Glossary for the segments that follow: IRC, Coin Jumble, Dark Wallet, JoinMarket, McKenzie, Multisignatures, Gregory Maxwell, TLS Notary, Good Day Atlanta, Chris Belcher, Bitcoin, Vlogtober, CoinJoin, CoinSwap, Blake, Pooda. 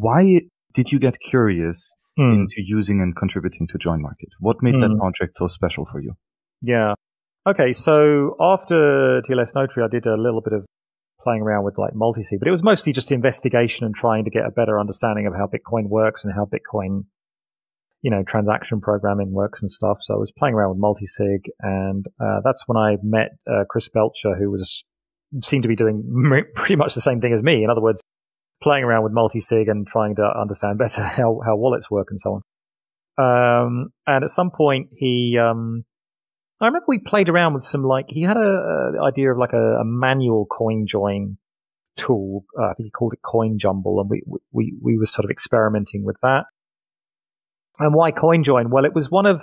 why did you get curious into using and contributing to JoinMarket? What made that project so special for you? Yeah. Okay, so after TLS Notary, I did a little bit of playing around with like multisig, but it was mostly just investigation and trying to get a better understanding of how Bitcoin works and how Bitcoin, you know, transaction programming works and stuff. So I was playing around with multisig, and that's when I met Chris Belcher, who seemed to be doing pretty much the same thing as me. In other words, playing around with multisig and trying to understand better how wallets work and so on. And at some point, I remember we played around with some, like, he had an idea of like a manual CoinJoin tool. I think he called it Coin Jumble, and we were sort of experimenting with that. And why CoinJoin? Well, it was one of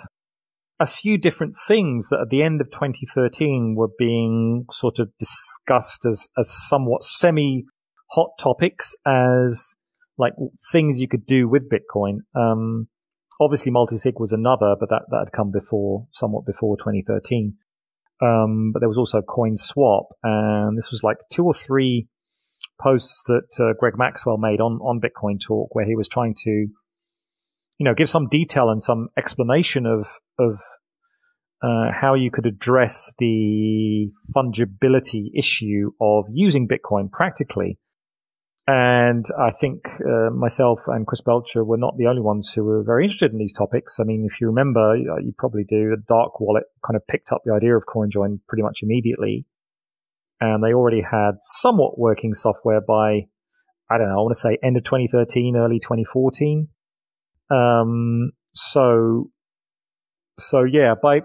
a few different things that at the end of 2013 were being sort of discussed as somewhat semi-hot topics, as like things you could do with Bitcoin. Obviously, multisig was another, but that had come somewhat before 2013. But there was also CoinSwap, and this was like 2 or 3 posts that Greg Maxwell made on Bitcoin Talk, where he was trying to, you know, give some detail and some explanation of how you could address the fungibility issue of using Bitcoin practically. And I think myself and Chris Belcher were not the only ones who were very interested in these topics. I mean, if you remember, you probably do, the Dark Wallet kind of picked up the idea of CoinJoin pretty much immediately. And they already had somewhat working software by, I don't know, I want to say end of 2013, early 2014. So yeah, but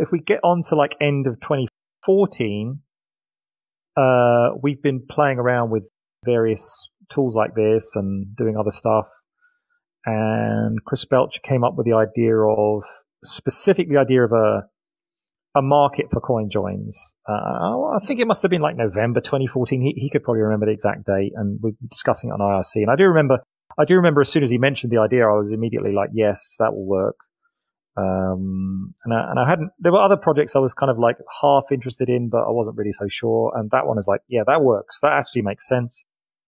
if we get on to like end of 2014, we've been playing around with various tools like this and doing other stuff, and Chris Belcher came up with the idea of a market for CoinJoins. I think it must have been like November 2014. He could probably remember the exact date, and we were discussing it on IRC. And I do remember as soon as he mentioned the idea, I was immediately like, yes, that will work. And I hadn't, there were other projects I was kind of like half interested in, but I wasn't really so sure. And that one is like, yeah, that works. That actually makes sense.